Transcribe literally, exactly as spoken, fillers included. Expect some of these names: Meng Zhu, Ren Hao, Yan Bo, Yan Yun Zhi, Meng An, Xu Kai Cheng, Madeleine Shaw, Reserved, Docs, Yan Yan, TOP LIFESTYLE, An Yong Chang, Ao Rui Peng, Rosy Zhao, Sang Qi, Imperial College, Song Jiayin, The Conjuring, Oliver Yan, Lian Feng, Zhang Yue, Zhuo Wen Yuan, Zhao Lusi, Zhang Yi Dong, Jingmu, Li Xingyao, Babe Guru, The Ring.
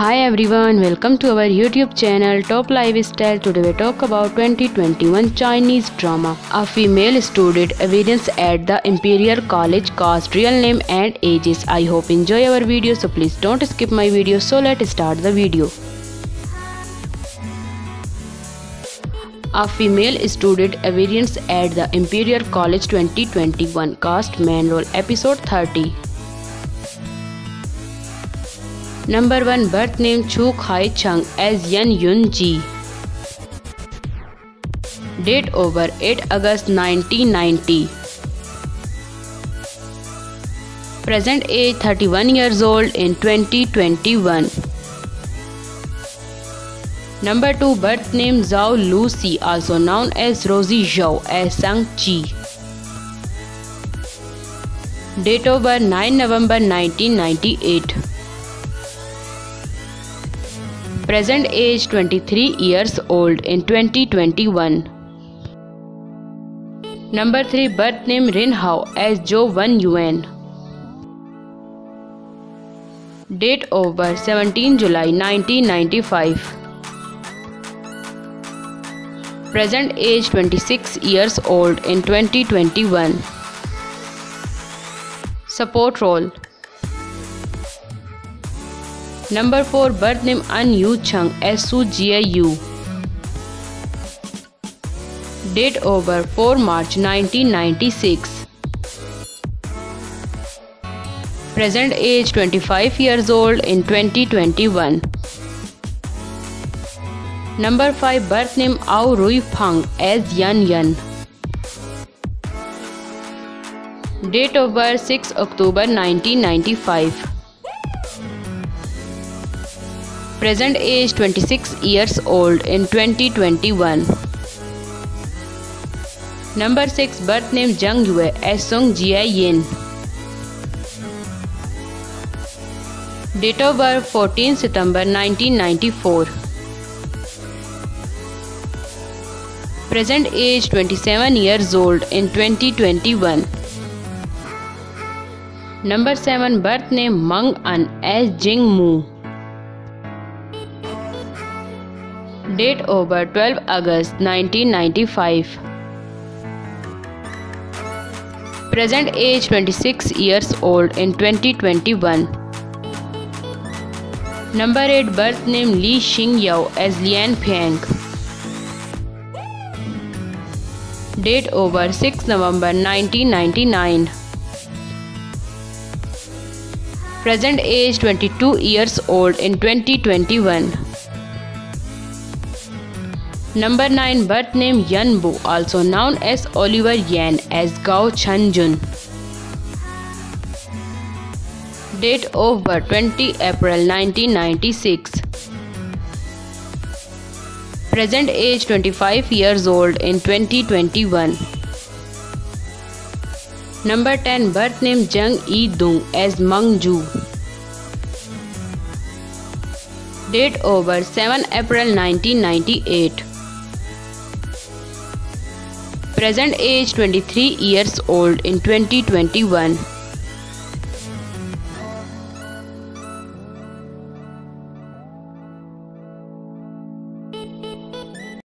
Hi everyone, welcome to our YouTube channel Top Lifestyle. Today we talk about twenty twenty-one Chinese drama. A female student evidence at the Imperial College, cast, real name and ages. I hope enjoy our video, so please don't skip my video. So let's start the video. A female student evidence at the Imperial College twenty twenty-one, cast, main role, episode thirty. Number one, birth name Xu Kai Cheng as Yan Yun Zhi. Date over eight August nineteen ninety. Present age thirty-one years old in twenty twenty-one. Number two, birth name Zhao Lusi, also known as Rosy Zhao as Sang Qi. Date over nine November nineteen ninety-eight. Present age twenty-three years old in twenty twenty-one. Number three, birth name Ren Hao as Zhuo Wen Yuan. Date over seventeenth July nineteen ninety-five. Present age twenty-six years old in twenty twenty-one. Support role. Number four, birth name An Yong Chang as Song Jiayin Yu. Date over four March nineteen ninety-six. Present age twenty-five years old in twenty twenty-one. Number five, birth name Ao Rui Peng as Yan Yan. Date over six October nineteen ninety-five. Present age twenty-six years old in twenty twenty-one. Number six, birth name Zhang Yue as Song Jiayin. Date of birth fourteenth September nineteen ninety-four. Present age twenty-seven years old in twenty twenty-one. Number seven, birth name Meng An as Jingmu. Date over twelve August nineteen ninety-five. Present age twenty-six years old in twenty twenty-one. Number eight, birth name Li Xingyao as Lian Feng. Date over six November nineteen ninety-nine. Present age twenty-two years old in twenty twenty-one. Number nine, birth name Yan Bo, also known as Oliver Yan as Gao Changjun. Date over twenty April nineteen ninety-six. Present age twenty-five years old in twenty twenty-one. Number ten, birth name Zhang Yi Dong as Meng Zhu. Date over seven April nineteen ninety-eight. Present age twenty-three years old in twenty twenty-one.